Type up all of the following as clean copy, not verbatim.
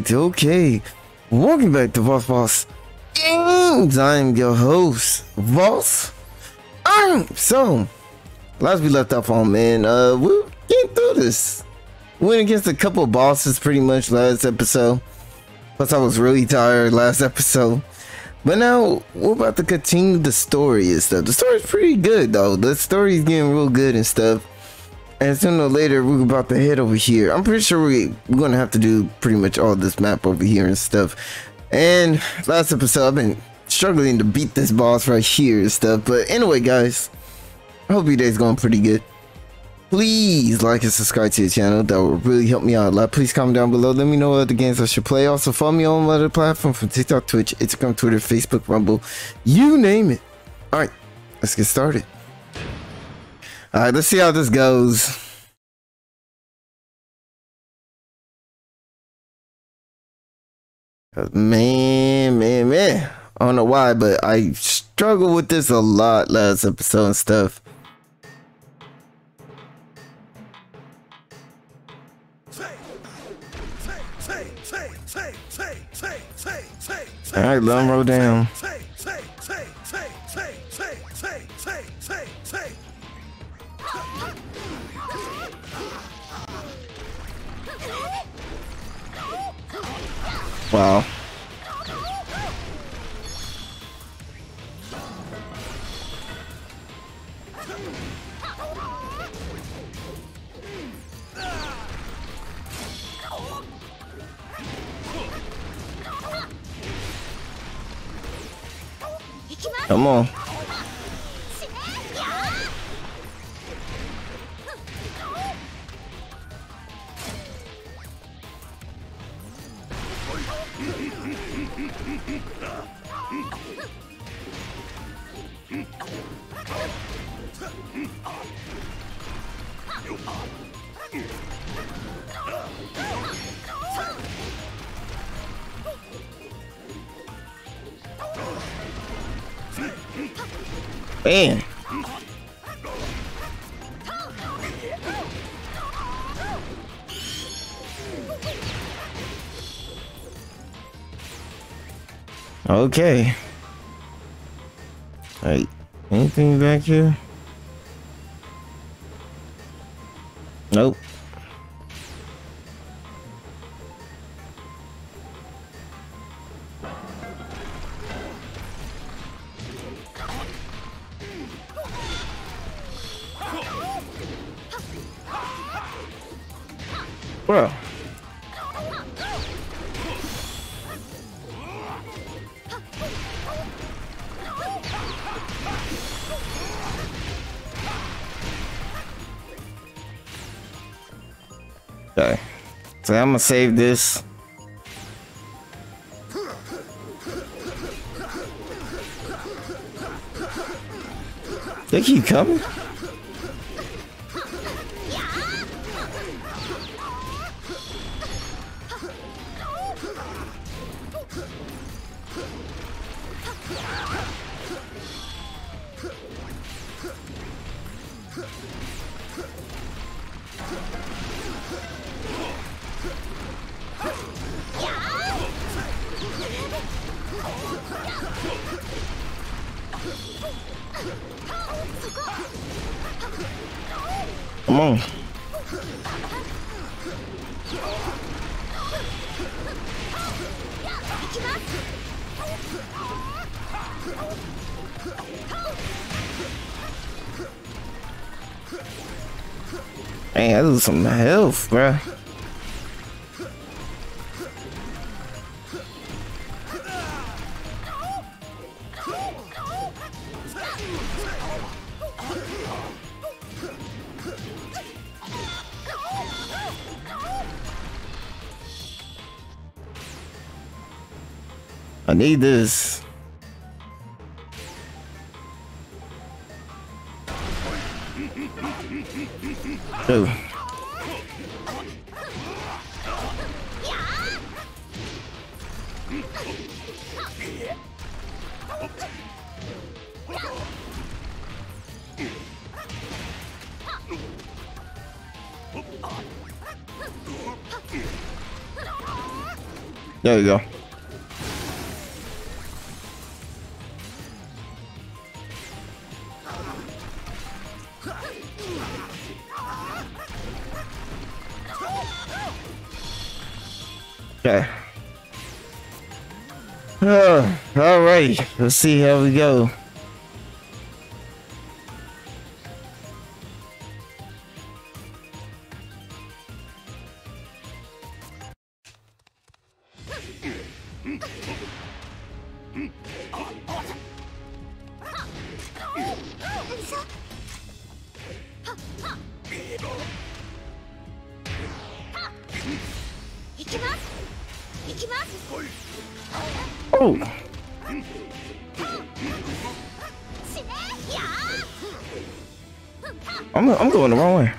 Alright, okay. Welcome back to Voss Games. I'm your host, Voss. Alright, so last we left off on, man, we're getting through this. We went against a couple of bosses pretty much last episode. Plus I was really tired last episode. But now we're about to continue the story and stuff. The story's pretty good though. The story's getting real good and stuff. And sooner or later, we're about to head over here. I'm pretty sure we're going to have to do pretty much all this map over here and stuff. And last episode, I've been struggling to beat this boss right here and stuff. But anyway, guys, I hope your day's going pretty good. Please like and subscribe to the channel. That will really help me out a lot. Please comment down below. Let me know what other games I should play. Also, follow me on my other platform from TikTok, Twitch, Instagram, Twitter, Facebook, Rumble. You name it. All right, let's get started. Alright, let's see how this goes. Man. I don't know why, but I struggled with this a lot last episode and stuff. Alright, let him roll down. Wow. Come on. Man. Okay. All right. Anything back here? Nope. Bro. Okay. So I'm gonna save this. They keep coming. Come on. Dang, I lose some health, bruh. I need this. Dude. There you go. Okay. All right. Let's see how we go. I'm going the wrong way.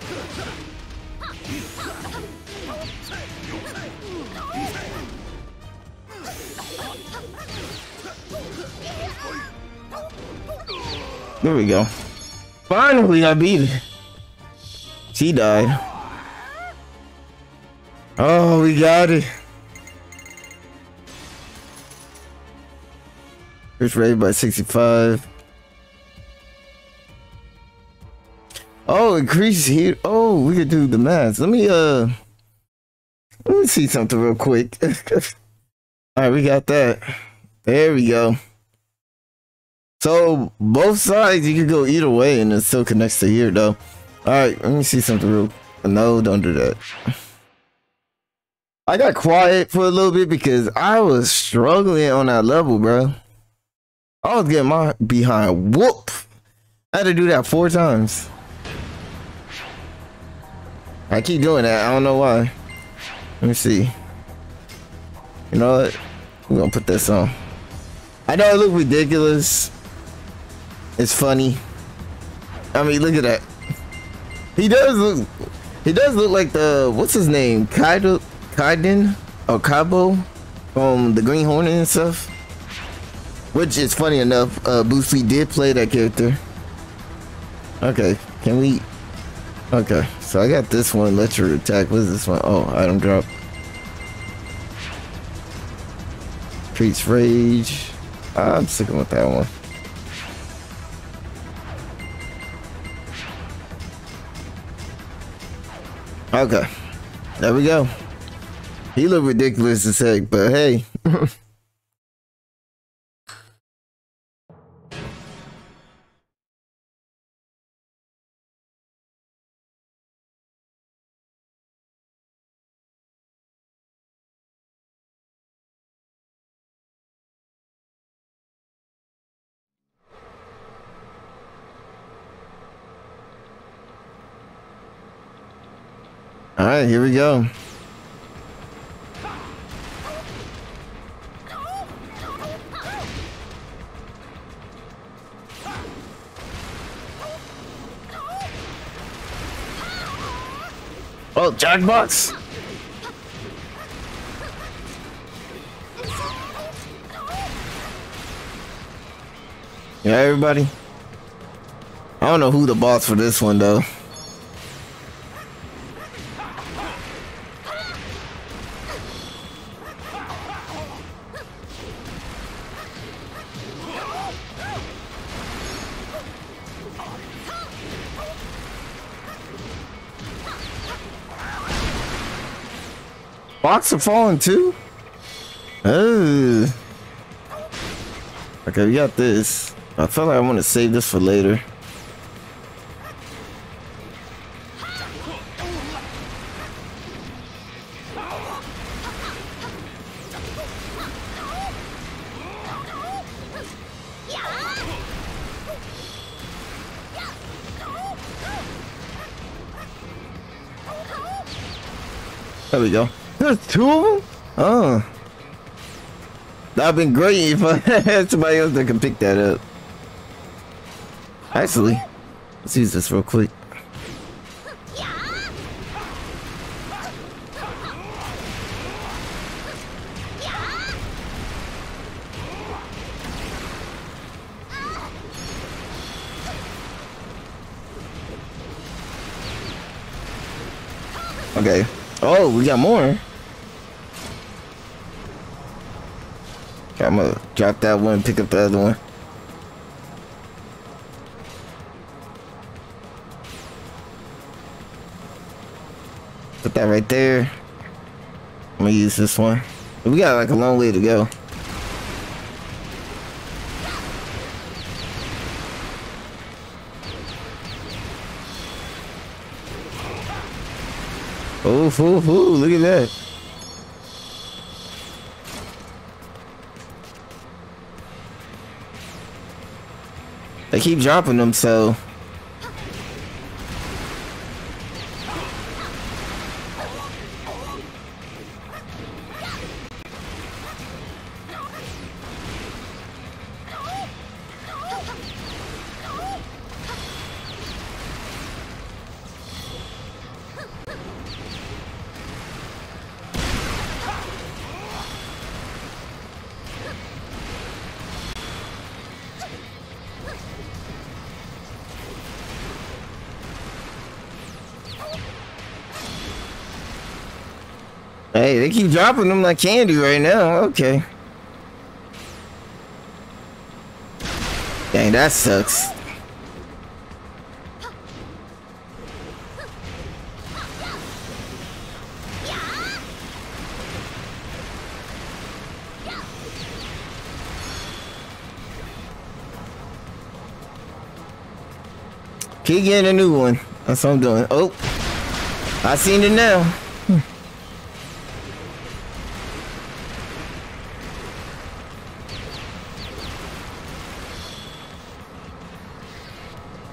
There we go. Finally, I beat it. She died. Oh, we got it. It's rated by 65. Oh, increase here. Oh, we could do the math. Let me see something real quick. All right, we got that. There we go. So both sides, you could go either way, and it still connects to here, though. All right, let me see something real. No, don't do that. I got quiet for a little bit because I was struggling on that level, bro. I was getting my behind whooped. I had to do that 4 times. I keep doing that. I don't know why. Let me see. You know what? We're gonna put this on. I know it looks ridiculous. It's funny. I mean, look at that. He does look like the what's his name? Kaiden or Cabo from the Green Hornet and stuff. Which is funny enough, Bruce Lee did play that character. Okay, can we? Okay, so I got this one, Electric Attack. What is this one? Oh, item drop. Creates Rage. I'm sticking with that one. Okay, there we go. He looked ridiculous as heck, but hey. All right, here we go. Oh, Jackbox. Yeah, everybody. I don't know who the boss for this one though. Box are falling too? Oh. Okay, we got this. I feel like I want to save this for later. There we go. There's 2 of them? Oh. That would have been great if I had somebody else that can pick that up. Actually, let's use this real quick. Okay. Oh, we got more. I'm gonna drop that one, pick up the other one. Put that right there. I'm gonna use this one. We got like a long way to go. Ooh, ooh, ooh, look at that. They keep dropping them, so. Hey, they keep dropping them like candy right now. Okay. Dang, that sucks. Keep getting a new one. That's what I'm doing. Oh, I seen it now.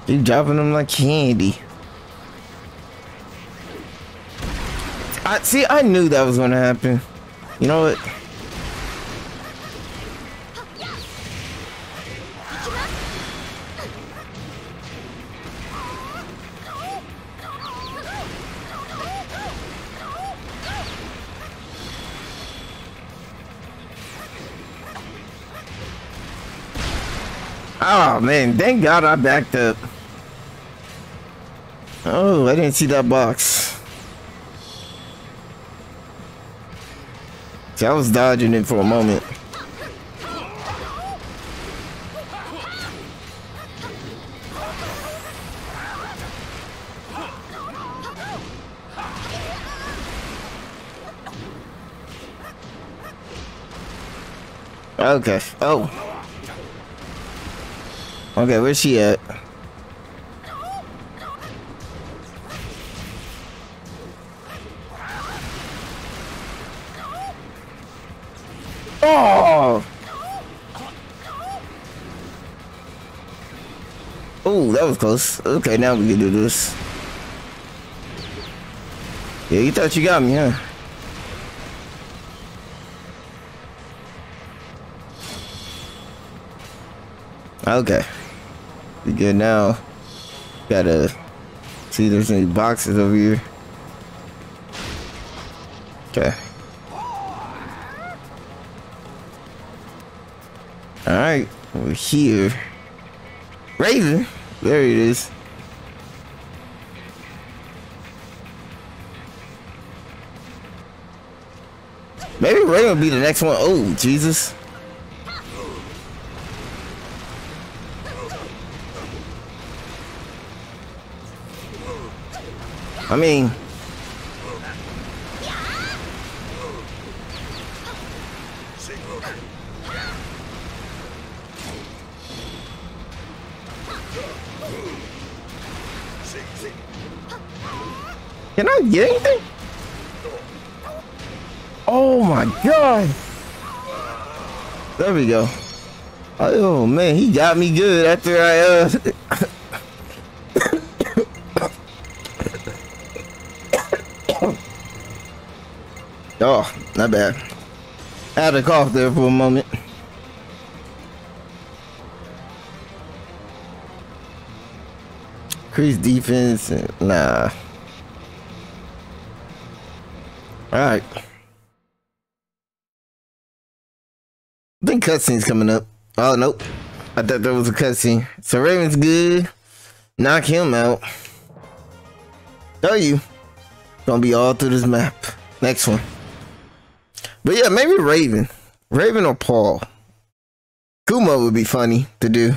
Keep dropping them like candy. I knew that was gonna happen. You know what? Oh man, thank God I backed up. Oh, I didn't see that box. See, I was dodging it for a moment. Okay. Oh. Okay, where's she at? Oh! Oh, that was close. Okay, now we can do this. Yeah, you thought you got me, huh? Okay. We good now. Gotta see there's any boxes over here. Okay. Alright, we're here. Raven! There it is. Maybe Raven will be the next one. Oh, Jesus. I mean, can I get anything? Oh my God. There we go. Oh man, he got me good after I oh, not bad. I had a cough there for a moment. Increase defense. Nah. Alright. I think cutscene's coming up. Oh, nope. I thought there was a cutscene. So Raven's good. Knock him out. Tell you. Gonna be all through this map. Next one. But yeah, maybe Raven or Paul. Kuma would be funny to do.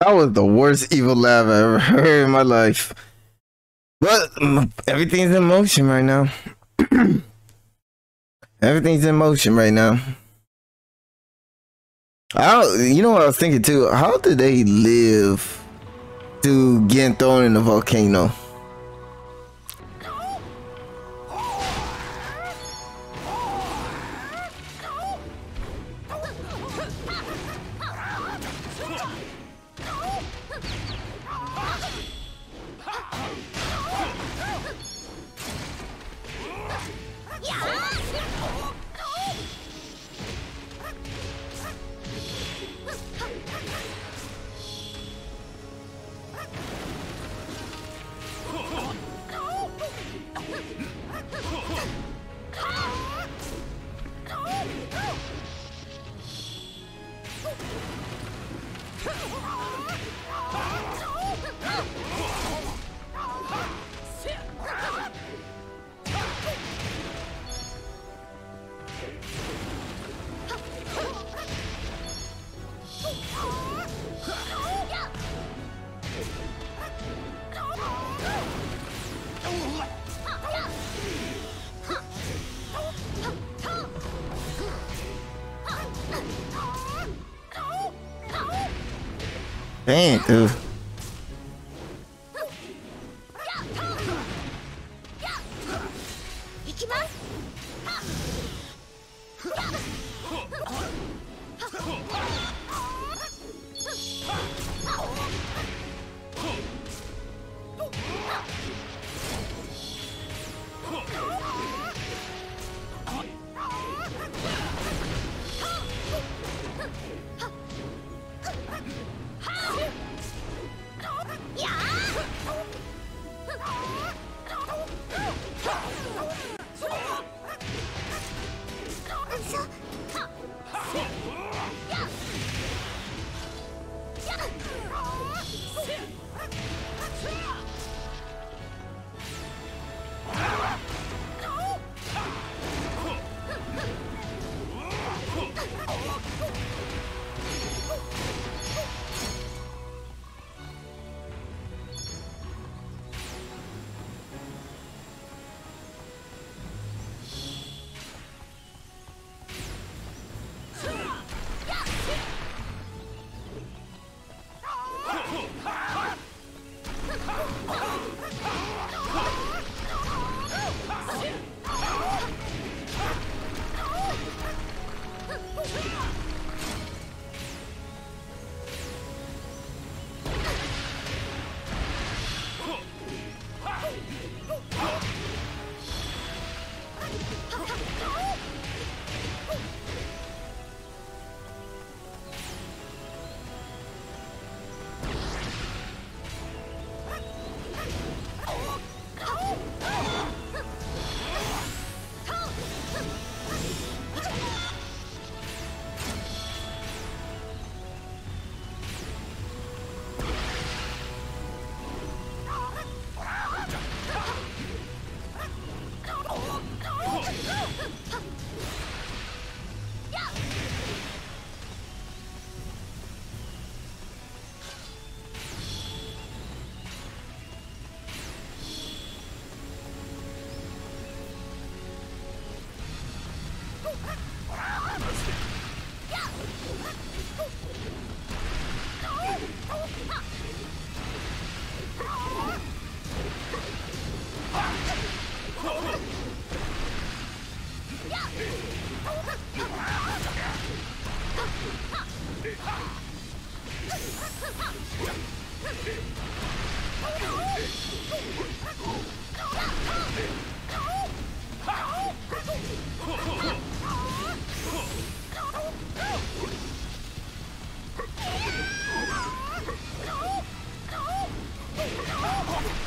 That was the worst evil laugh I ever heard in my life. But everything's in motion right now. Everything's in motion right now. You know what I was thinking too? How did they live to getting thrown in the volcano? Dang, dude.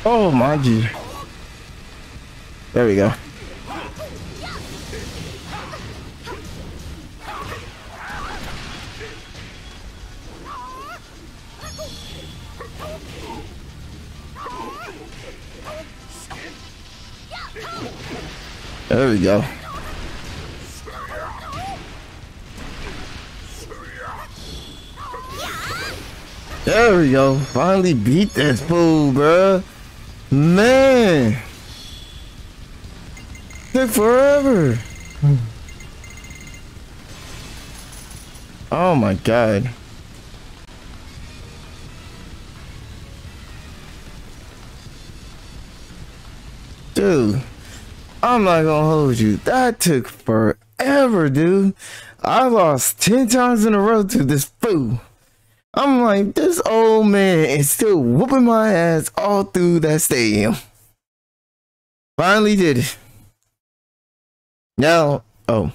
Oh my G. There we go. There we go. There we go. Finally beat this fool, bruh. Man. Took forever. Oh my god. Dude. I'm not gonna hold you. That took forever, dude. I lost 10 times in a row to this fool. I'm like, this old man is still whooping my ass all through that stadium. Finally did it. Now, oh.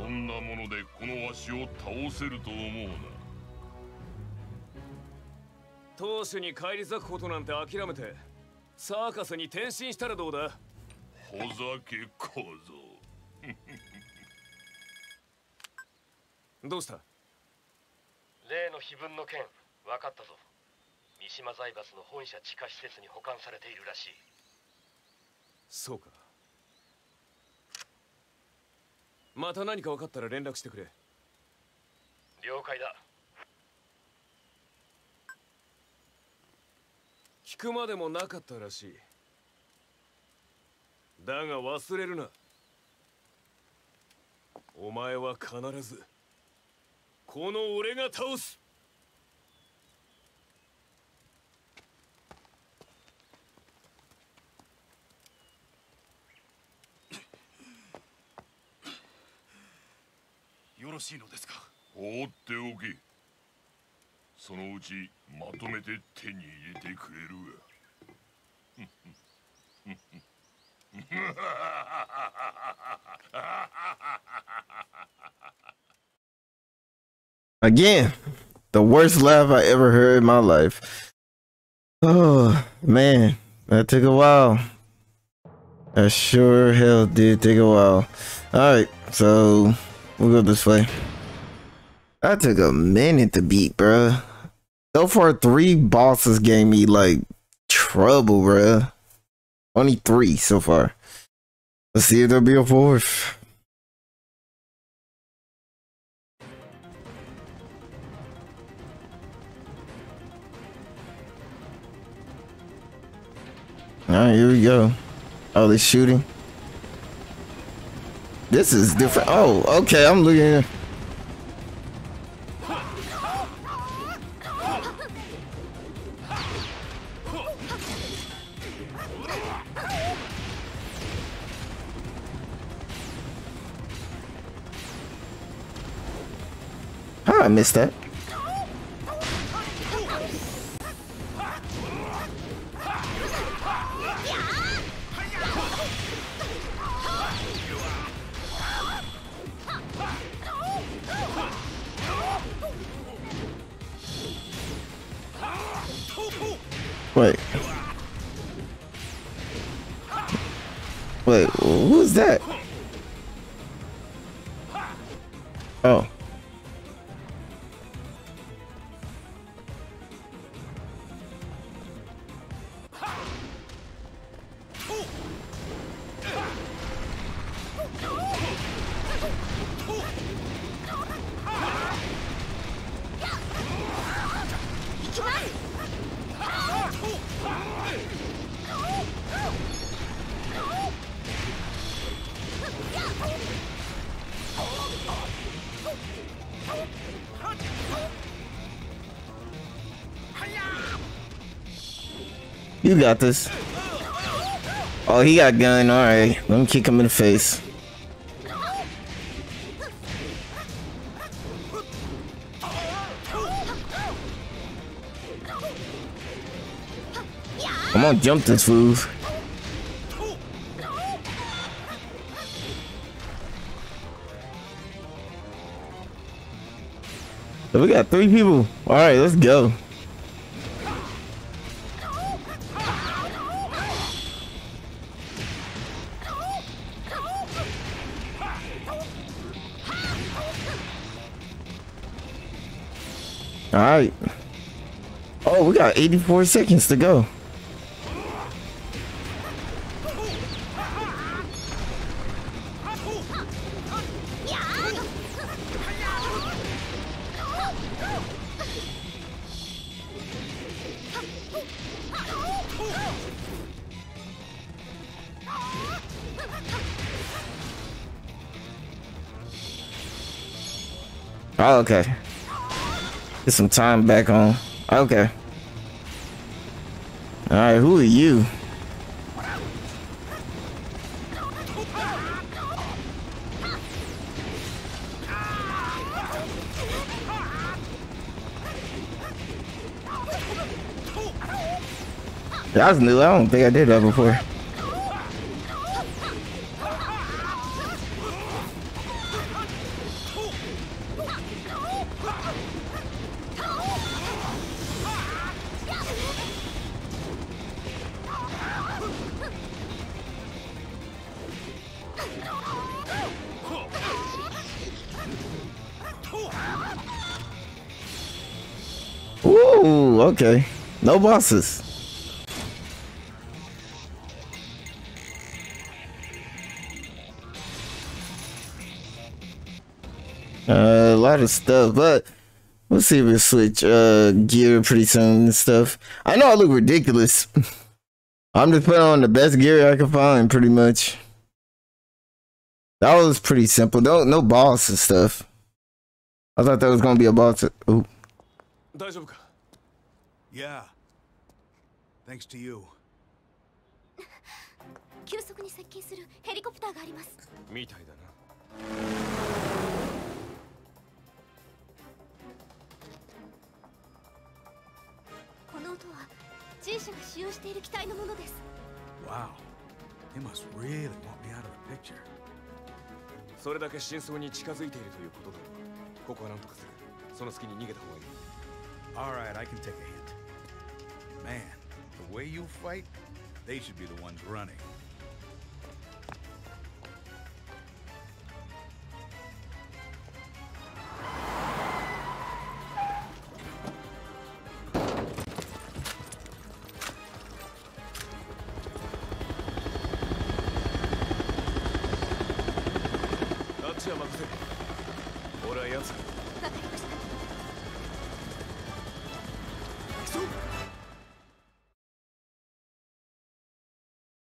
そんなものでこのわしを倒せると思うな。当主に返り咲くことなんて諦めて、サーカスに転身したらどうだ。ほざけ小僧。どうした？例の碑文の件、わかったぞ。三島財閥の本社地下施設に保管されているらしい。そうか。また何か分かったら連絡してくれ。了解だ。聞くまでもなかったらしい。だが忘れるな。お前は必ずこの俺が倒す。よろしいのですか。放っておけ。そのうちまとめて手に入れてくれるわ。Again, the worst laugh I ever heard in my life. Oh man, that took a while. That sure hell did take a while. Alright, so we'll go this way. That took a minute to beat, bruh. So far, 3 bosses gave me like trouble, bruh. Only 3 so far. Let's see if there'll be a 4th. Alright, here we go. Oh, they're shooting. This is different. Oh, okay, I'm looking here. How I missed that? Wait, who's that? Oh. You got this. Oh, he got gun. All right, let me kick him in the face. I'm gonna jump this fool. So we got 3 people. All right, let's go. Alright. Oh, we got 84 seconds to go. Oh, okay. Get some time back on. Okay. Alright, who are you? That was new. I don't think I did that before. Oh, okay. No bosses. A lot of stuff, but we'll see if we switch gear pretty soon and stuff. I know I look ridiculous. I'm just putting on the best gear I can find, pretty much. That was pretty simple. No boss and stuff. I thought that was gonna be a boss. Ooh. Yeah. Thanks to you. Wow. They must really want me out of the picture. Alright, I can take a hint. Man, the way you fight, they should be the ones running.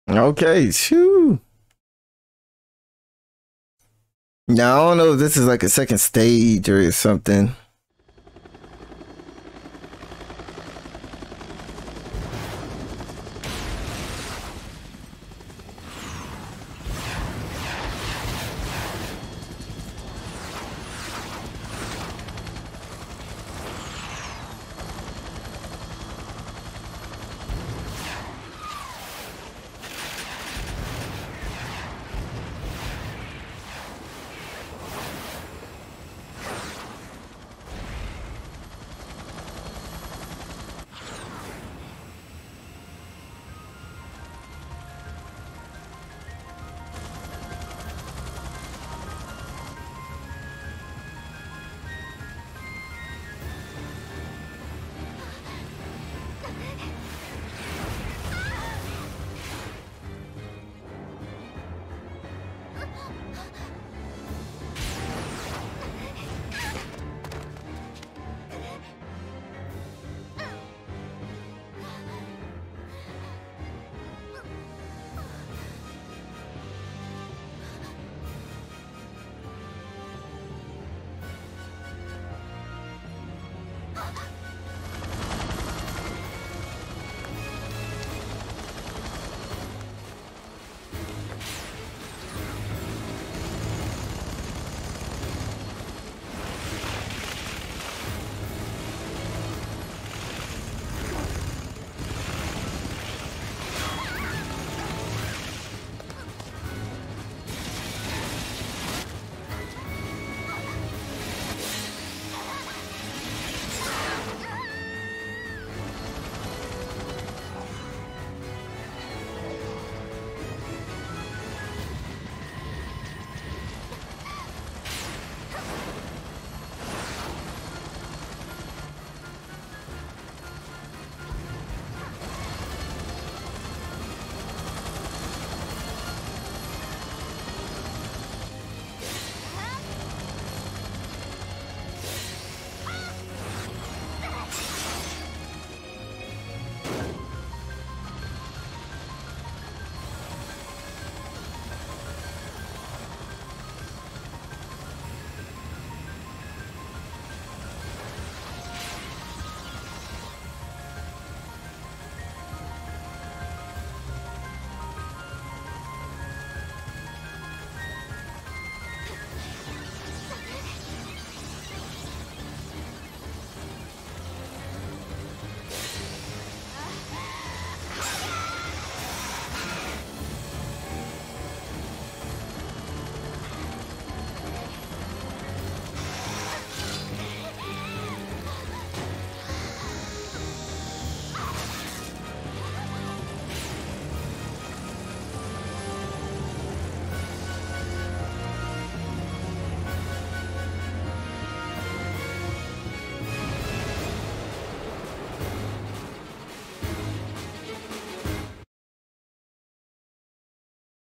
Okay, shoo. Now, I don't know if this is like a second stage or something.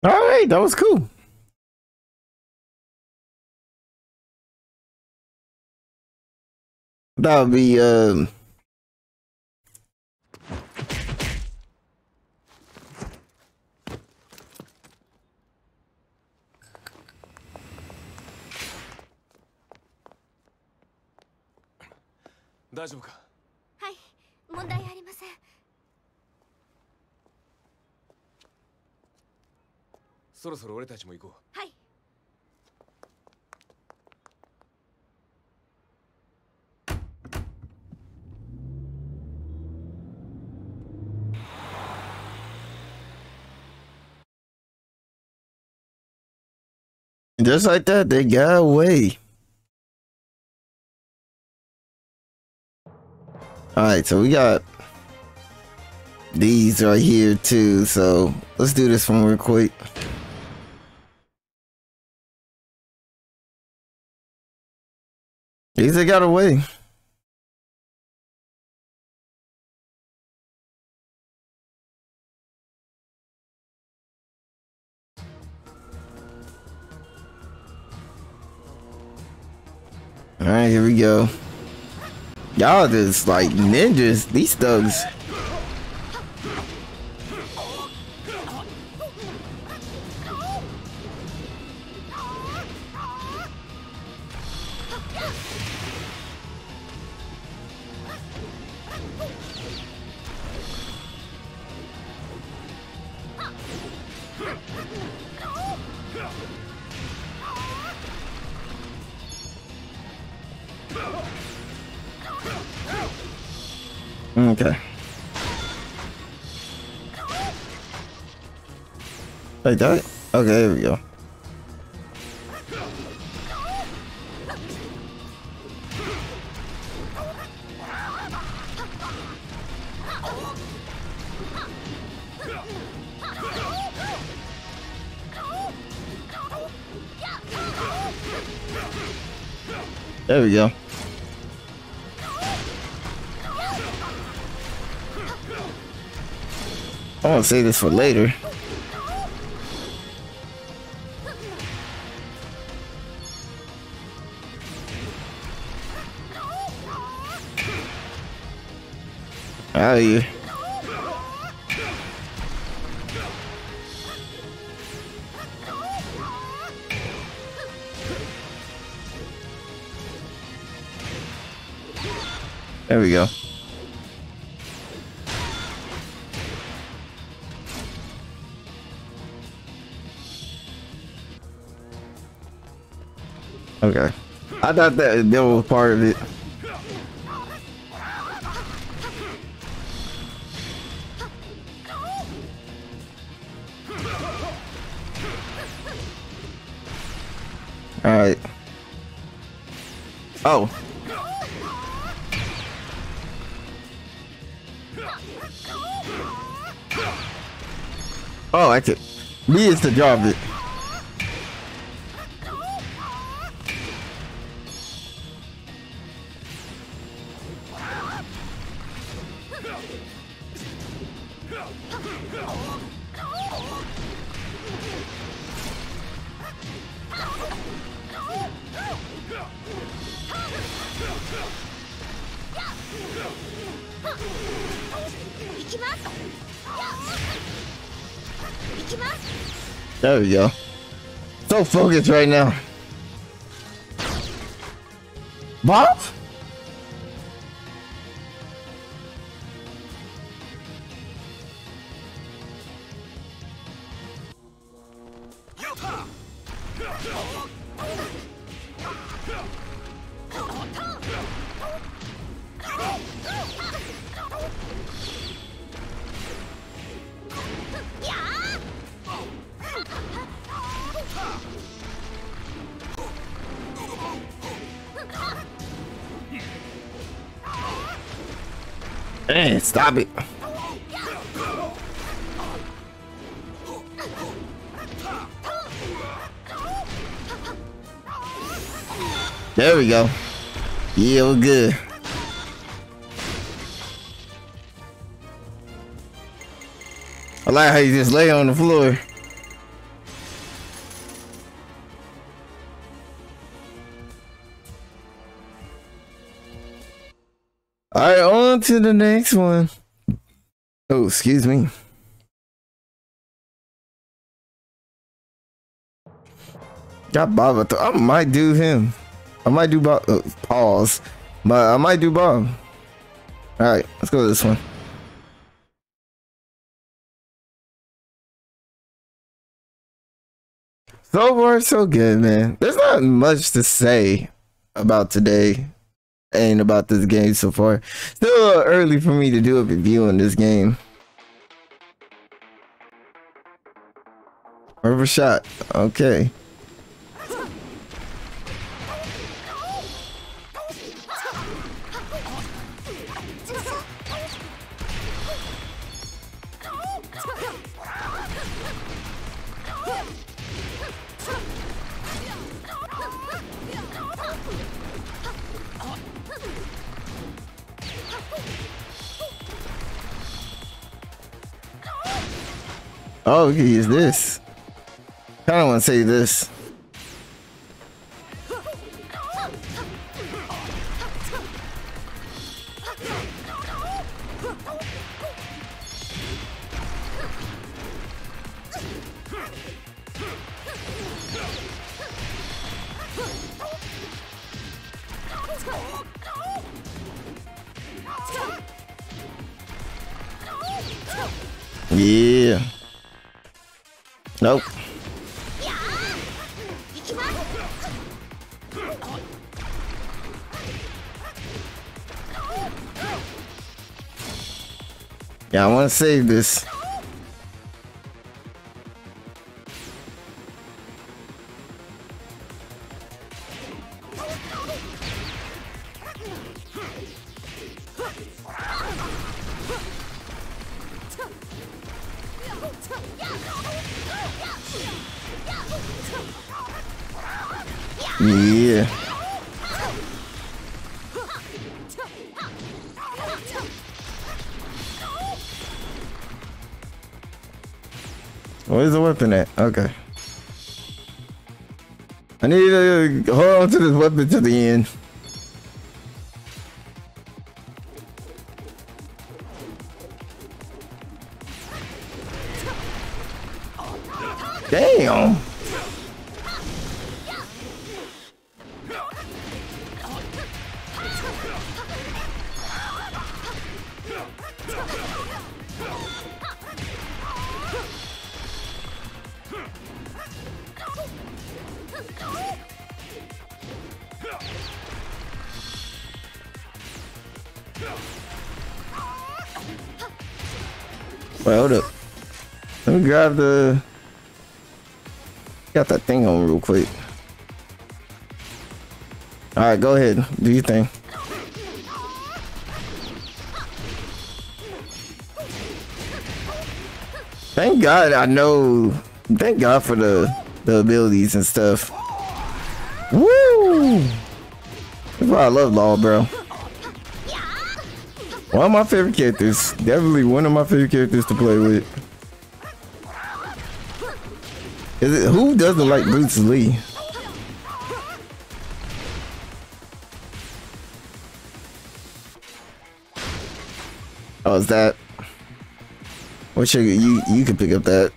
All right, that was cool. That'll be just like that, they got away. All right, so we got these right here too. So let's do this one real quick. These they got away. All right, here we go. Y'all just like ninjas, these thugs. Okay. Like that? Okay, there we go. There we go. I want to save this for later. How are you? There we go. Okay, I thought that was part of it. All right. Oh. Oh, I could. Me is the job of it. There we go. So focused right now. Bob? Man, stop it. There we go. Yeah, we're good. I like how you just lay on the floor. Alright, on to the next one. Oh, excuse me. Got Bob. I might do him. I might do Bob. Pause. But I might do Bob. Alright, let's go to this one. So far, so good, man. There's not much to say about today and about this game so far. Still early for me to do a review on this game. Rubber shot. Okay. Oh, we can use this. Kinda wanna say this. Yeah. Nope. Yeah, I want to save this. Yeah. Where's the weapon at? Okay. I need to hold on to this weapon to the end. Damn. Wait, hold up. Let me grab the... Got that thing on real quick. Alright, go ahead. Do your thing. Thank God I know... Thank God for the abilities and stuff. Woo! That's why I love Law, bro. One of my favorite characters. Definitely one of my favorite characters to play with. Is it, who doesn't like Bruce Lee? Oh, is that? Wish you could pick up that.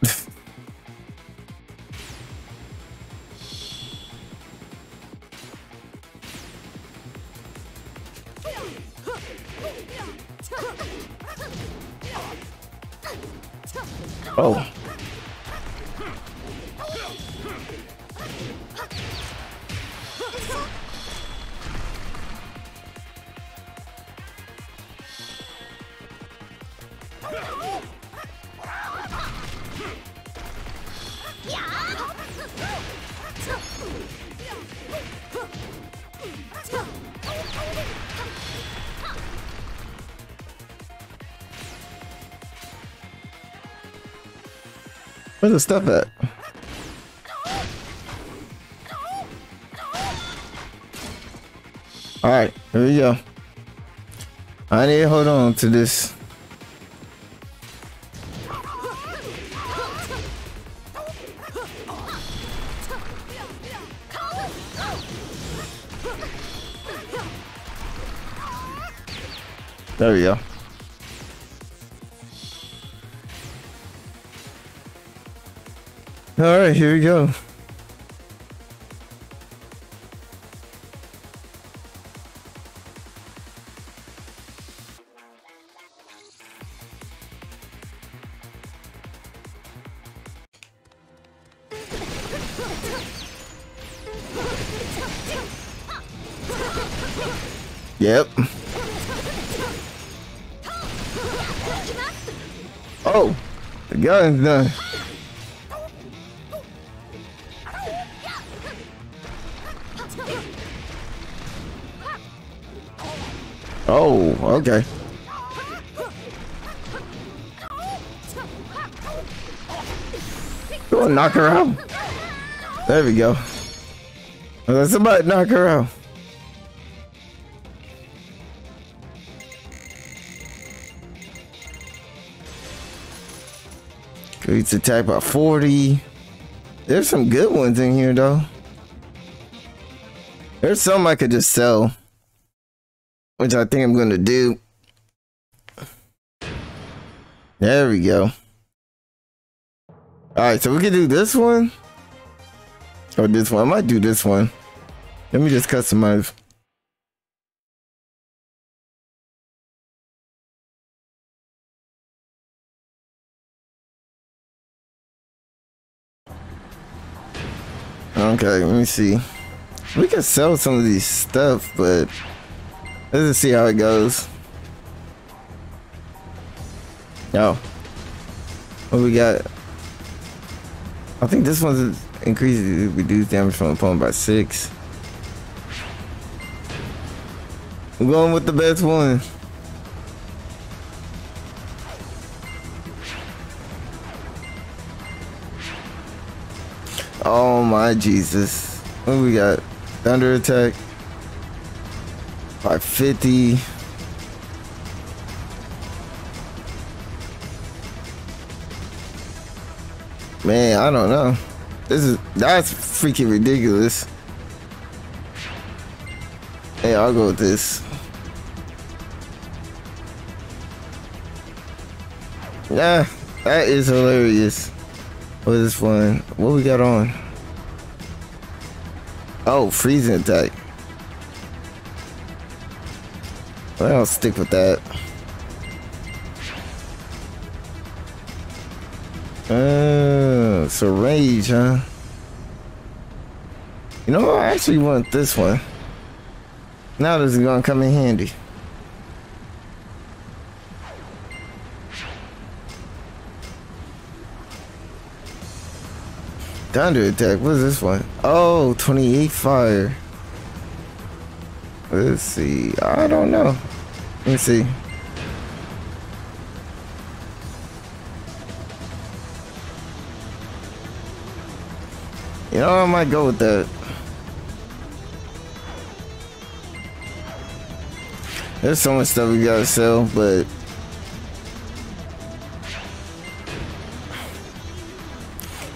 Oh. Where's the stuff at? Alright, here we go. I need to hold on to this. There we go. All right, here we go. Yep. Oh, the gun's done. Oh, okay. Go on, knock her out. There we go. Let somebody knock her out. It's attacked by 40. There's some good ones in here though. There's some I could just sell, which I think I'm gonna do. There we go. Alright, so we can do this one or this one. I might do this one. Let me just customize. Okay, let me see. We can sell some of these stuff, but let's just see how it goes. Oh, what we got? I think this one's increases reduced damage from opponent by 6. We're going with the best one. Oh my Jesus. What we got? Thunder attack. 550. Man, I don't know. That's freaking ridiculous. Hey, I'll go with this. Nah, that is hilarious. What is this one? What we got on? Oh, freezing attack. Well, I'll stick with that. So rage, huh? You know, I actually want this one. Now this is gonna come in handy. Thunder attack. What is this one? Oh, 28 fire. Let's see. I don't know. Let me see. You know, I might go with that. There's so much stuff we gotta sell, but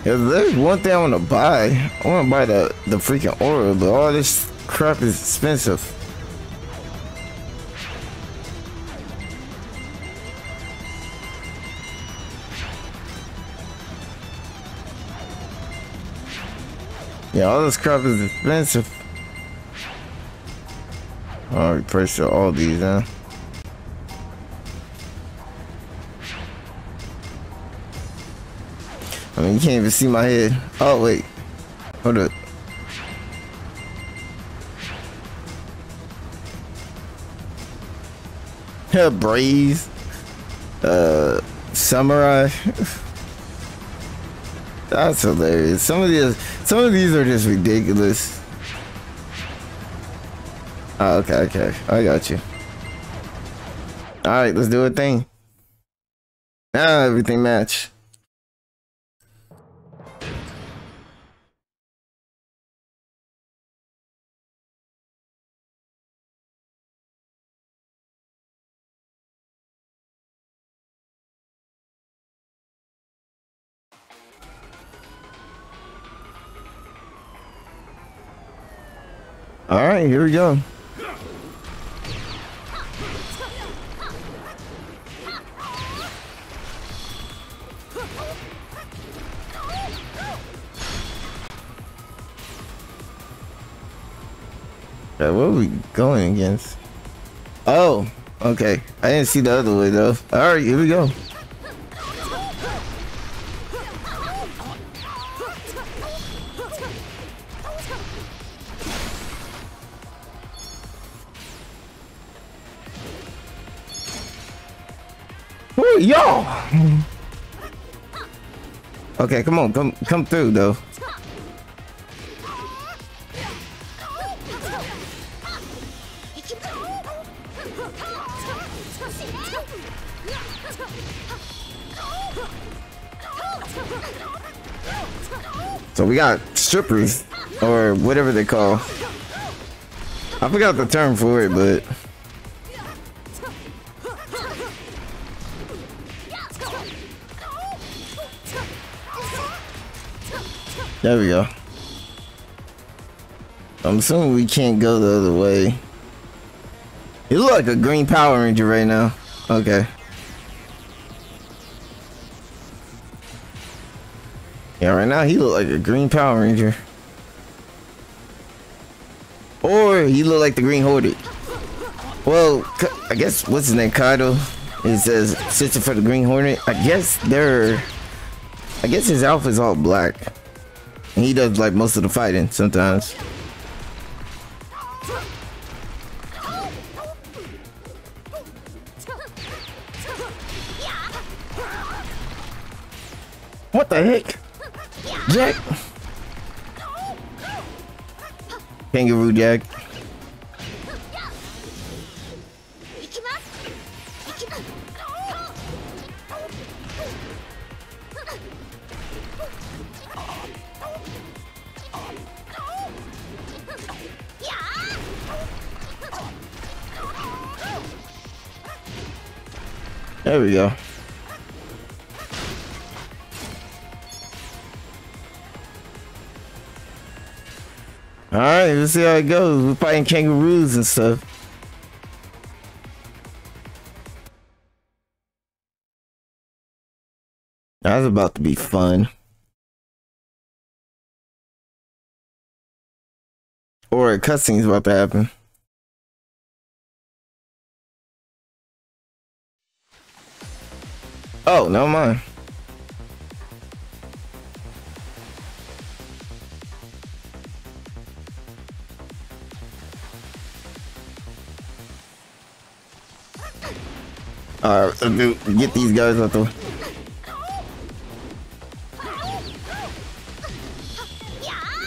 if there's one thing I want to buy, I want to buy the freaking aura, but all this crap is expensive. Yeah, all this crap is expensive. Alright, price of all these, huh? I mean, you can't even see my head. Oh, wait. Hold up. Breeze. Samurai. That's hilarious. Some of these are just ridiculous. Oh, okay, okay. I got you. All right, let's do a thing. Now everything match. All right, here we go. What are we going against? Oh, okay. I didn't see the other way though. Alright, here we go. Ooh, yo! Okay, come on, come through though. So we got strippers, or whatever they call. I forgot the term for it, but there we go. I'm assuming we can't go the other way. You look like a Green Power Ranger right now. Okay. Yeah, right now he look like a Green Power Ranger. Or he look like the Green Hornet. Well, I guess, what's his name, Kaido? It says, sister for the Green Hornet. I guess they're... I guess his outfit's all black. And he does, like, most of the fighting sometimes. What the heck? Jack! Kangaroo Jack. There we go. Alright, let's see how it goes. We're fighting kangaroos and stuff. That was about to be fun. Or a cutscene's about to happen. Oh, never mind. Alright, dude, get these guys out the way.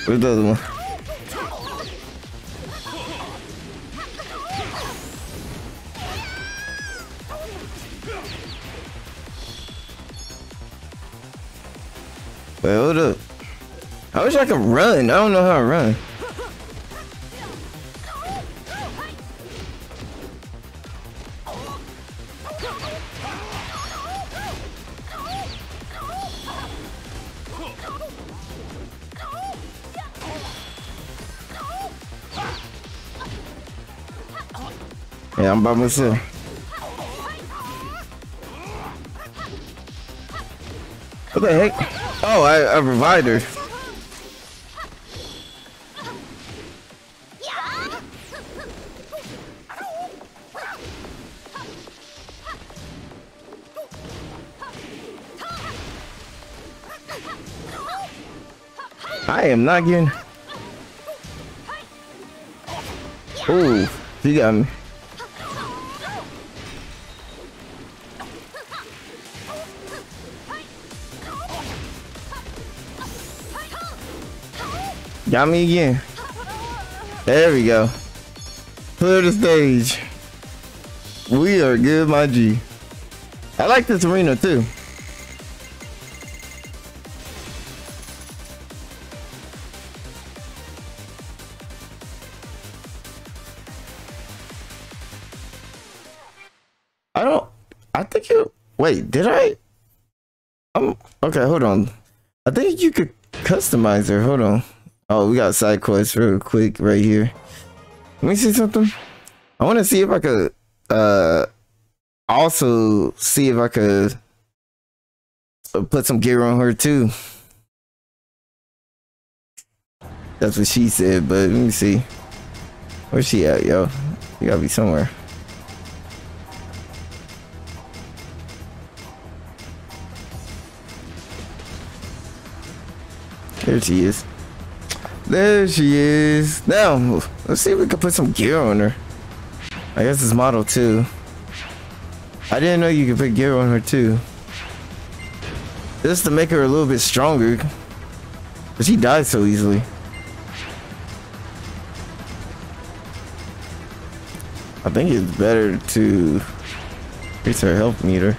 Where's the other one? Wait, hold up. I wish I could run. I don't know how to run. Yeah, I'm by myself. What the heck? Oh, I revived her. I am not getting. Ooh, she got me. Got me again. There we go. Clear the stage. We are good, my G. I like this arena too. Wait, did I? Okay, hold on. I think you could customize her. Hold on. Oh, we got side quests real quick right here. Let me see something. I want to see if I could also see if I could put some gear on her too. That's what she said, but let me see. Where's she at, yo? You gotta be somewhere. There she is. There she is. Now, let's see if we can put some gear on her. I guess it's model too. I didn't know you could put gear on her too. Just to make her a little bit stronger. But she dies so easily. I think it's better to increase her health meter.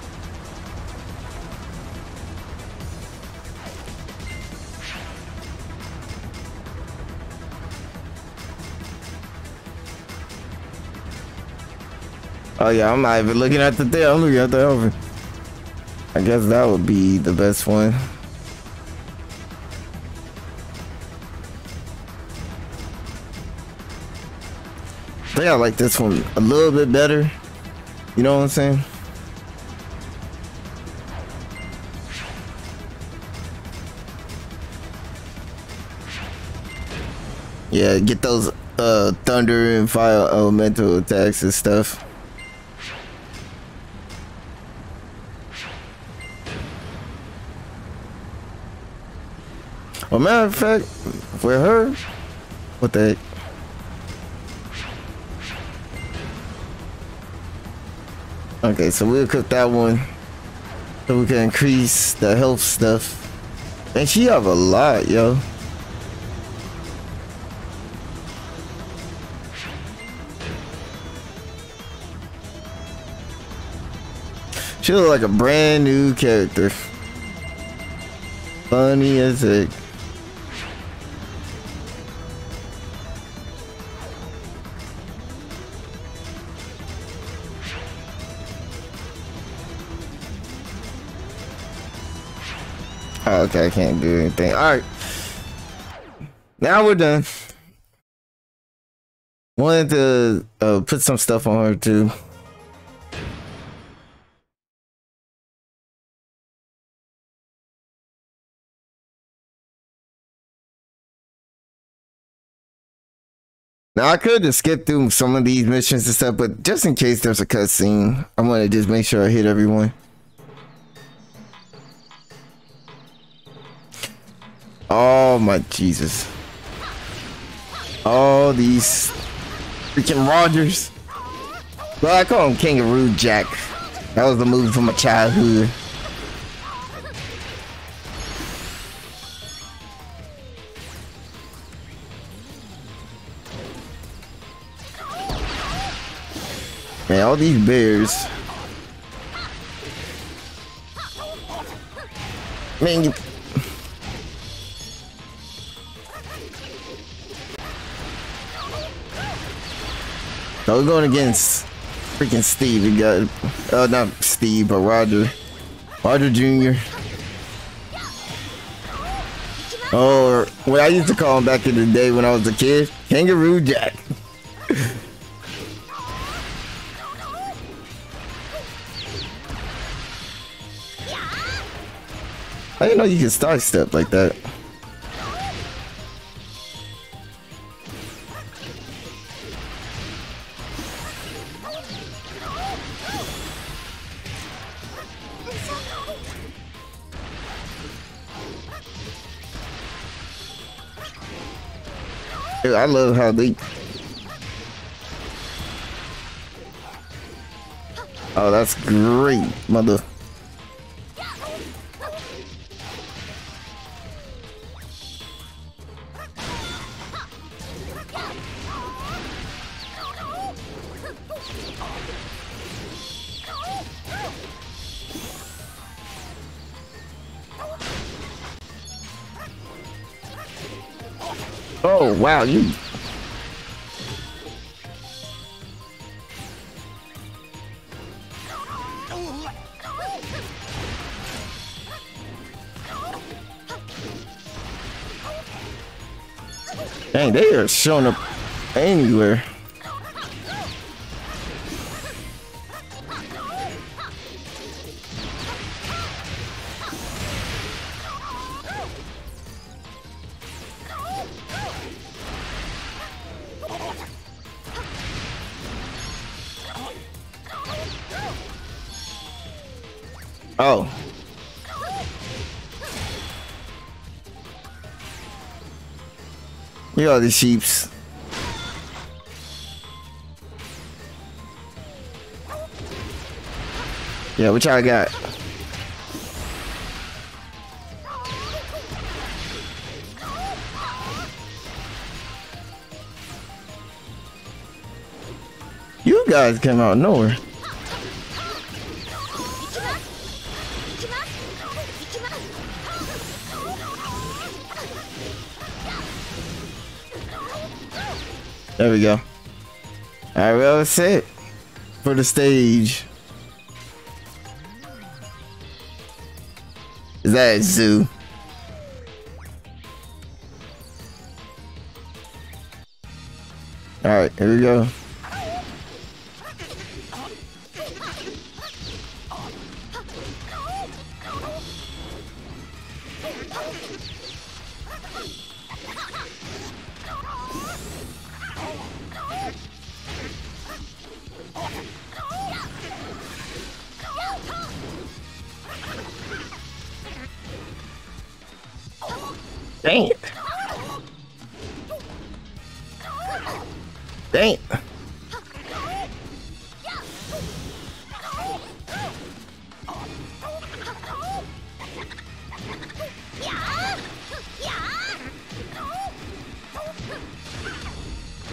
Oh yeah, I'm not even looking at the thing. I'm looking at the oven. I guess that would be the best one. I think I like this one a little bit better. You know what I'm saying? Yeah, get those thunder and fire elemental attacks and stuff. Well, matter of fact, with her, what the heck? Okay, so we'll cook that one so we can increase the health stuff. And she have a lot, yo. She look like a brand new character. Funny as heck. Oh, okay, I can't do anything. Alright. Now we're done. Wanted to put some stuff on her too. Now I could have skipped through some of these missions and stuff, but just in case there's a cutscene, I want to just make sure I hit everyone. Oh my Jesus. All these freaking Rogers. Well, I call him Kangaroo Jack. That was the movie from my childhood. Man, all these bears. Man, you... So we're going against freaking Steve. We got, not Steve, but Roger. Roger Jr. Or what I used to call him back in the day when I was a kid, Kangaroo Jack. I didn't know you could sidestep like that. Dude, I love how they... Oh, that's great, mother. Oh wow, you dang, they are showing up anywhere. Oh. Look at all these sheeps. Yeah, which I got. You guys came out of nowhere. There we go. Alright, well, that's it for the stage. Is that a zoo? Alright, here we go. Dang it. Dang it.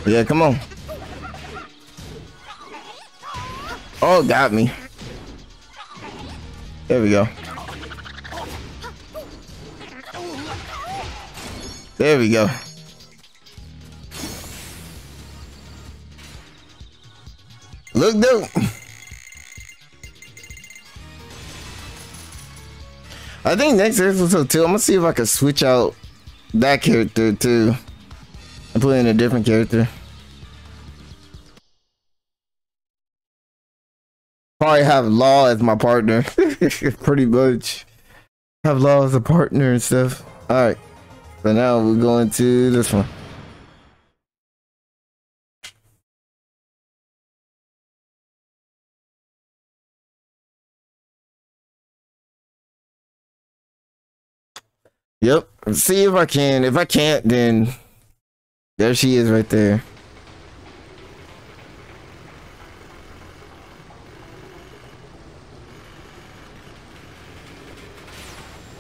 Yeah, come on. Oh, got me. There we go. There we go. Look, dude. I think next episode too, I'm gonna see if I can switch out that character too and put in a different character. Probably have Law as my partner. Pretty much. Have Law as a partner and stuff. All right. So now we're going to this one. Yep. See if I can. If I can't, then there she is right there.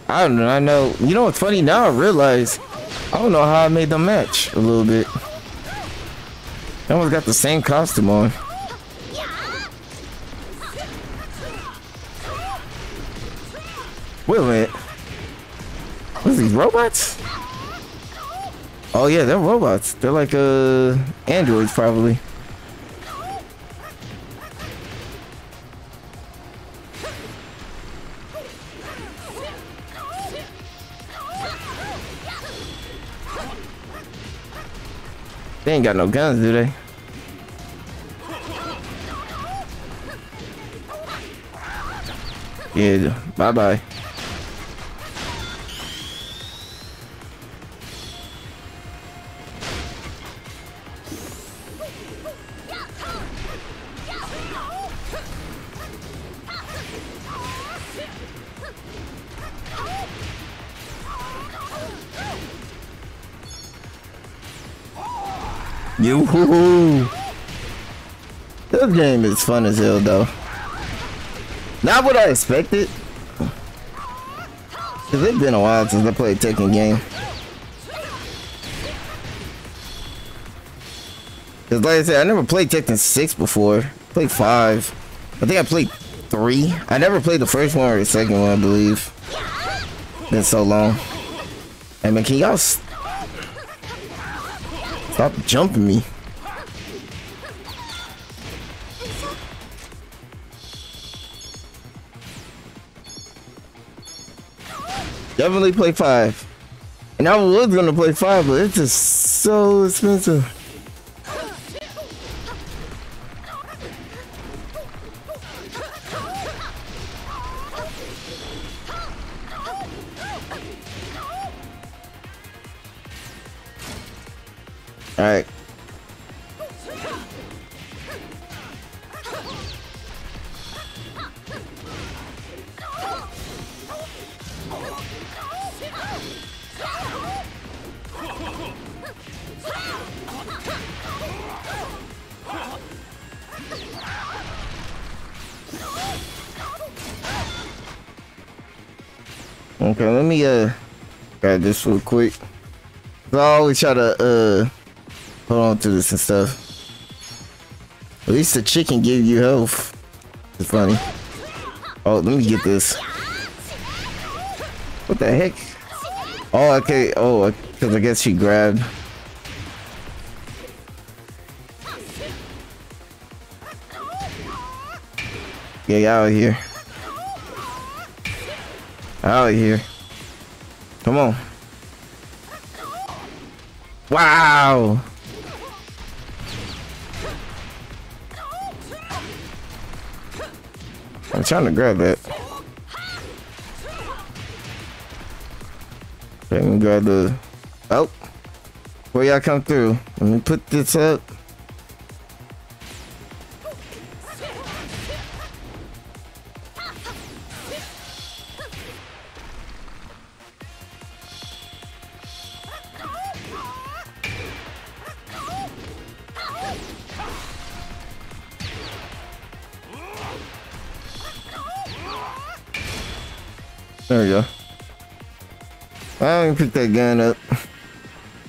I don't know, I know. You know what's funny? Now I realize, I don't know how I made them match a little bit. I almost got the same costume on. Wait a minute. What's these, robots? Oh yeah, they're robots. They're like, androids probably. They ain't got no guns, do they? Yeah, bye-bye. Yoo-hoo-hoo. This game is fun as hell though. Not what I expected. Cause it's been a while since I played Tekken game. Cause like I said, I never played Tekken 6 before. I played 5. I think I played 3. I never played the first one or the second one, I believe. Been so long. I mean, can y'all stop jumping me. Definitely play 5. And I was gonna play 5, but it's just so expensive. All right. Okay, let me grab this real quick. I always try to hold on to this and stuff. At least the chicken gave you health. It's funny. Oh, let me get this. What the heck? Oh, okay. Oh, because I guess she grabbed. Get out of here. Out of here. Come on. Wow. I'm trying to grab that. Okay, let me grab the... Oh. Where y'all come through? Let me put this up. There we go. I didn't pick that gun up.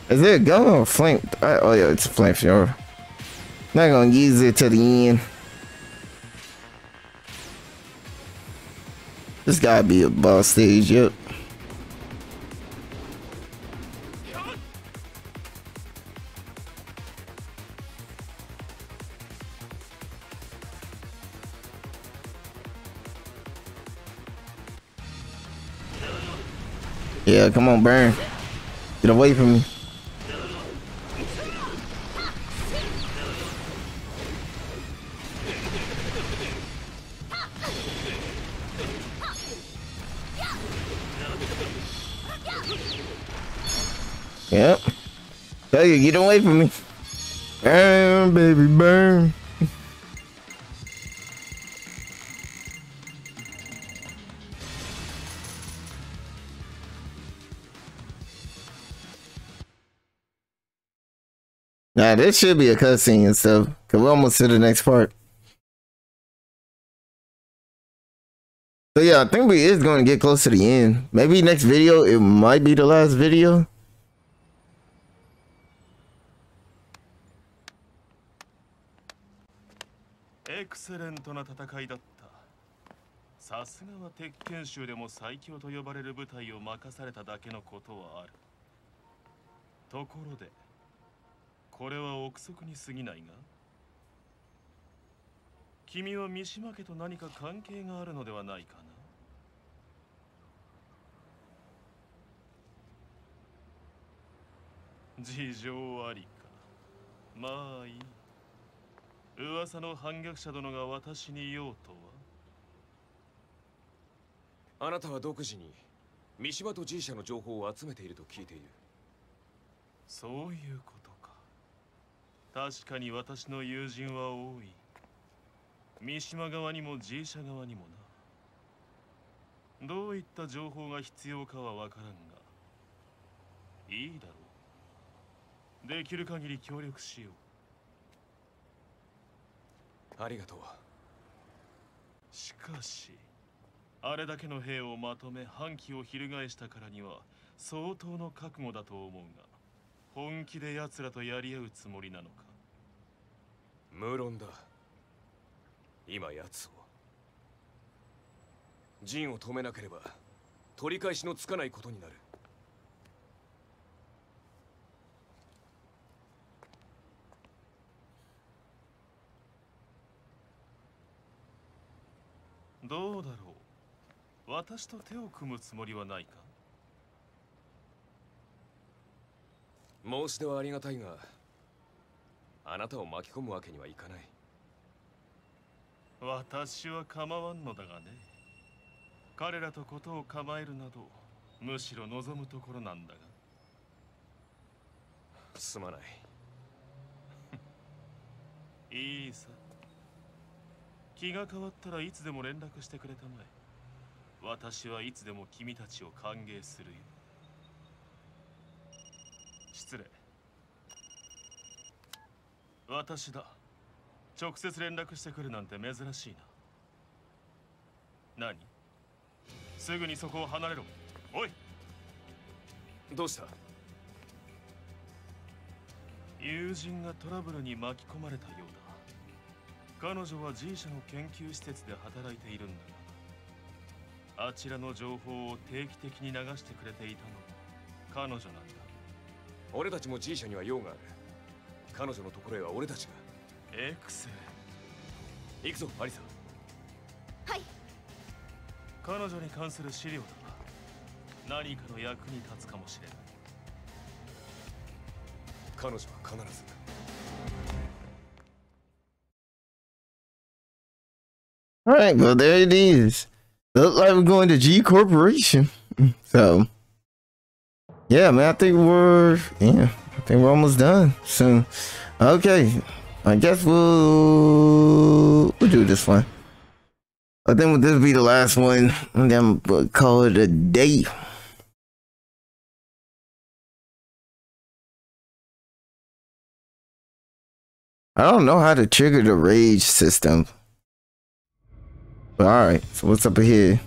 Is there a gun or a flame? Oh yeah, it's a flamethrower. Not gonna use it till the end. This gotta be a boss stage, yep. Yeah, come on, burn. Get away from me. Yep. Tell you, get away from me. Burn, baby, burn. Nah, this should be a cutscene and stuff, because we're almost to the next part. So yeah, I think we is going to get close to the end. Maybe next video, it might be the last video. Excellent.これは憶測に過ぎないが、君は三島家と何か関係があるのではないかな。事情ありか。まあいい。噂の反逆者殿が私に用とは。あなたは独自に三島と G 社の情報を集めていると聞いている。そういうこと。 確かに私の友人は多い。三島側にも G 社側にもな。どういった情報が必要かはわからんが、いいだろう。できる限り協力しよう。ありがとう。しかし、あれだけの兵をまとめ反旗を翻したからには相当の覚悟だと思うが。 本気で奴らとやり合うつもりなのか。無論だ。今奴を陣を止めなければ取り返しのつかないことになる。どうだろう。私と手を組むつもりはないか。 申し出はありがたいが、あなたを巻き込むわけにはいかない。私は構わんのだがね。彼らとことを構えるなど、むしろ望むところなんだが。すまない。いいさ。気が変わったらいつでも連絡してくれたまえ。私はいつでも君たちを歓迎するよ。 失礼。私だ。直接連絡してくるなんて珍しいな。何？すぐにそこを離れろ。おい。どうした？友人がトラブルに巻き込まれたようだ。彼女は G 社の研究施設で働いているんだが、あちらの情報を定期的に流してくれていたのも彼女なんだ。俺たちも G 社には用がある。彼女のところへは俺たちが。エクセル。行くぞ、アリサ。はい。彼女に関する資料だな。何かの役に立つかもしれない。彼女は必ず。All right, well, there it is. Looks like we're going to G Corporation. So, yeah, man, I think we're almost done. So, okay, I guess we'll do this one. I think this will be the last one, and then we'll call it a day. I don't know how to trigger the rage system. But all right, so what's up here?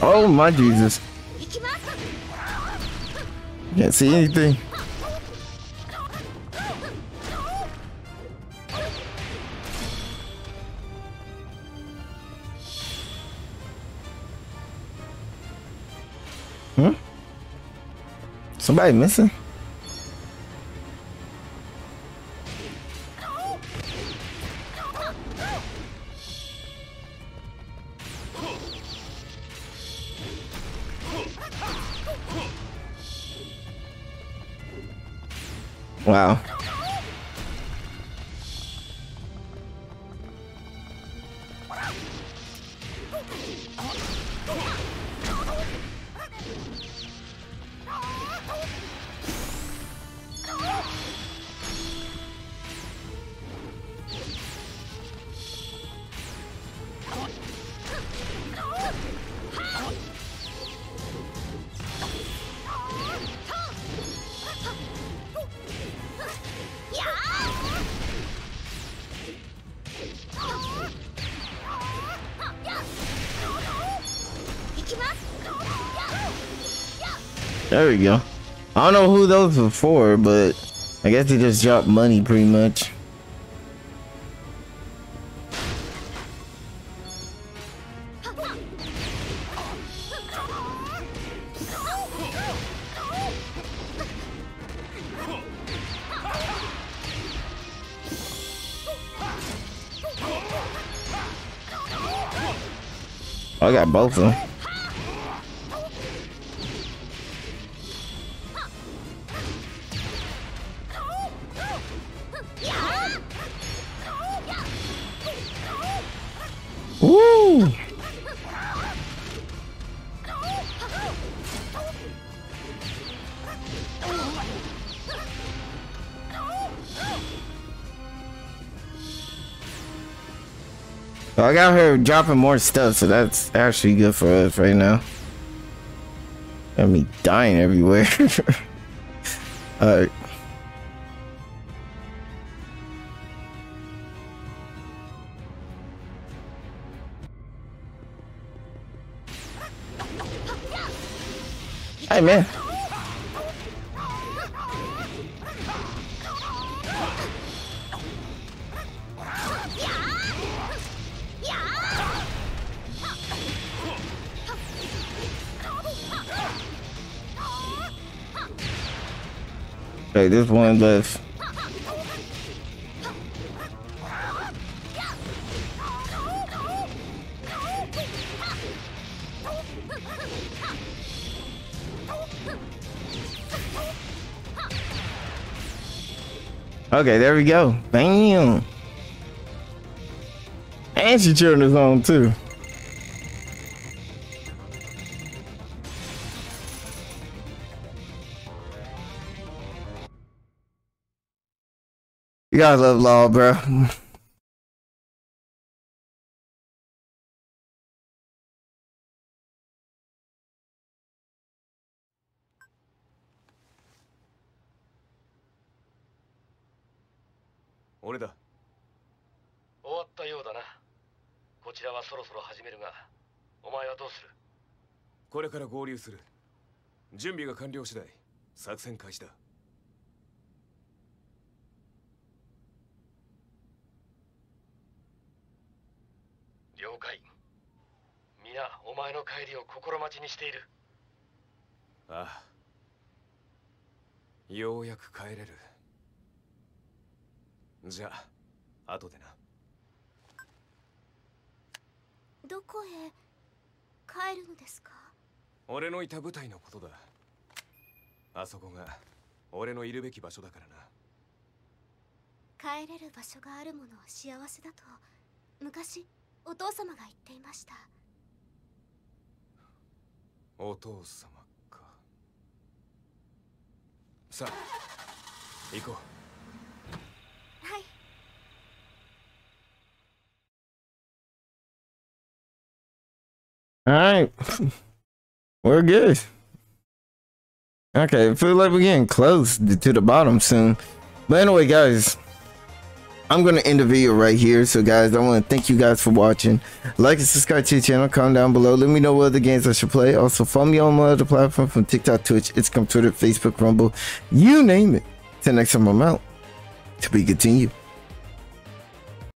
Oh my Jesus. Can't see anything. Hmm? Somebody missing? Wow. There we go. I don't know who those were for, but I guess they just dropped money pretty much. Oh, I got both of them. I got her dropping more stuff, so that's actually good for us right now. Got me dying everywhere. Alright. Hey, man. Okay, there's one left. Okay, there we go. Bam! And she turned us on too. You guys love Law, bro. 俺だ。終わったようだな。こちらはそろそろ始めるが、お前はどうする？これから合流する。準備が完了次第、作戦開始だ。了解。皆、お前の帰りを心待ちにしている。ああ。ようやく帰れる。じゃあ、後でな。どこへ帰るのですか？俺のいた部隊のことだ。あそこが俺のいるべき場所だからな。帰れる場所があるものは幸せだと昔お父様が言っていました。お父様か。さあ行こう。All right, we're good. Okay, feel like we're getting close to the bottom soon. But anyway, guys, I'm gonna end the video right here. So, guys, I want to thank you guys for watching. Like and subscribe to the channel. Comment down below. Let me know what other games I should play. Also, follow me on my other platform from TikTok, Twitch, Instagram, Twitter, Facebook, Rumble, you name it. Till next time, I'm out. To be continued.